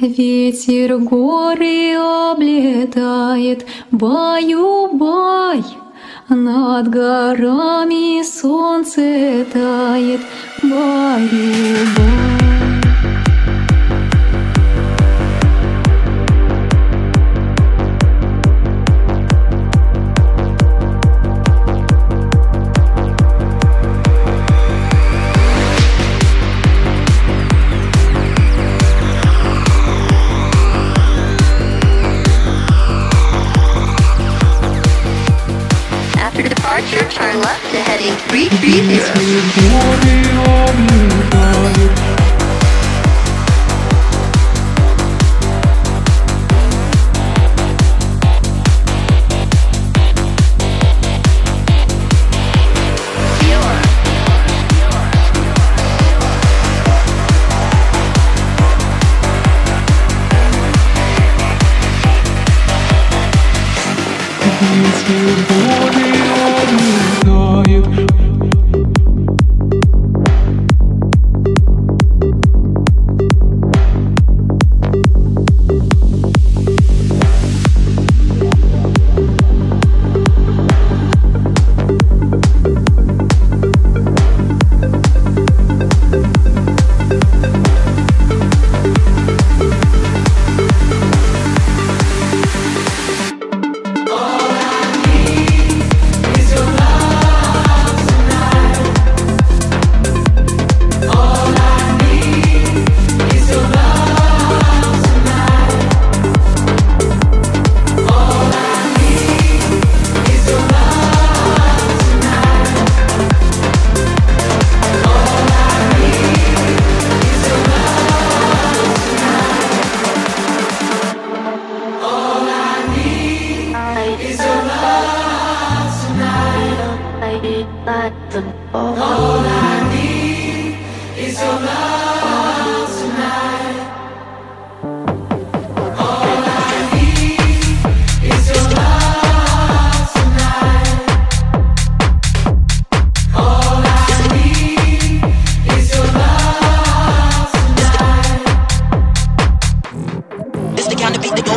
Ветер горы облетает, баю-бай. Над горами солнце тает, баю-бай. Turn left to heading 330. All I need is your love tonight. All I need is your love tonight. All I need is your love tonight. This the kind of beat that go.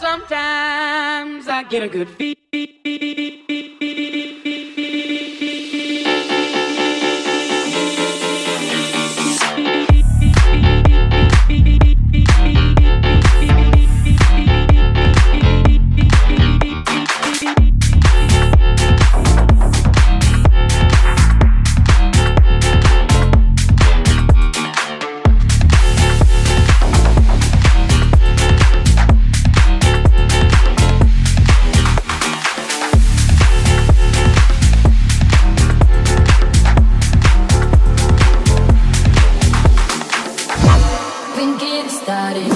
Sometimes I get a good beat. Started.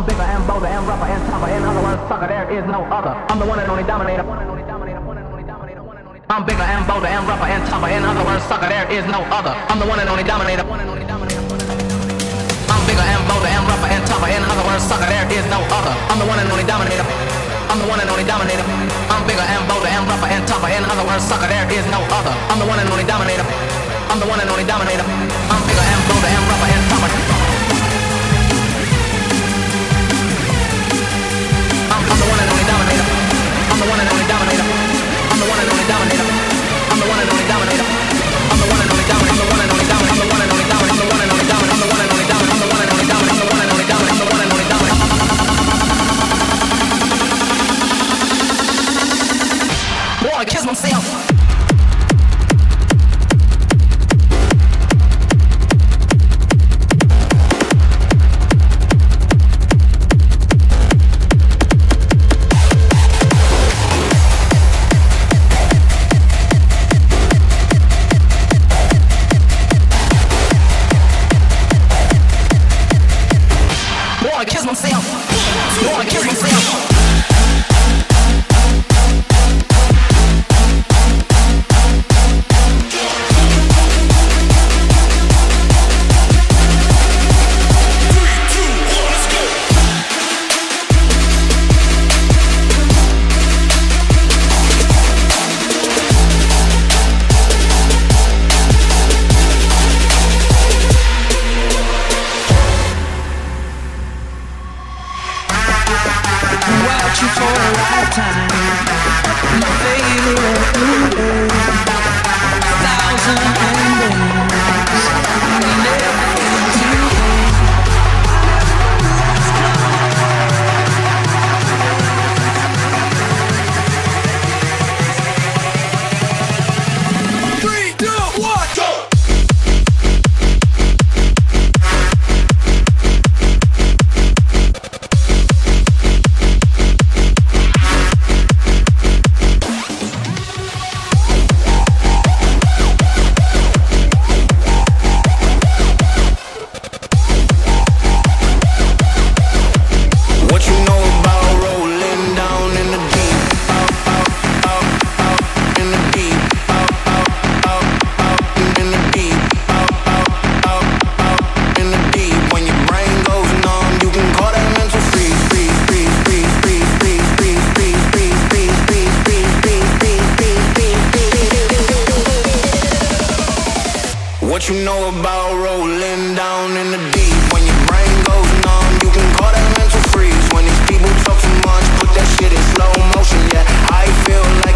I'm bigger and bolder and rougher and tougher. In other words, sucker, there is no other. I'm the one and only dominator. I'm bigger and bolder and rougher and tougher. In other words, sucker, there is no other. I'm the one and only dominator. I'm bigger and bolder and rougher and tougher. In other words, sucker, there is no other. I'm the one and only dominator. I'm the one and only dominator. I'm bigger and bolder and rougher and tougher. In other words, sucker, there is no other. I'm the one and only dominator. I'm the one and only dominator. I'm bigger and bolder and rougher and tougher. I'm the one and only dominator. I'm the one and only dominator. I'm the one and only dominator. I'm the one and only dominator. I'm the one and only dominator. I'm the one and only dominator. I'm the one and only dominator. I'm the one and only dominator. I'm the one and only dominator. I'm the one and only dominator. I'm the one and only dominator. I'm the one and only dominator. Boy, I kiss myself. Feel like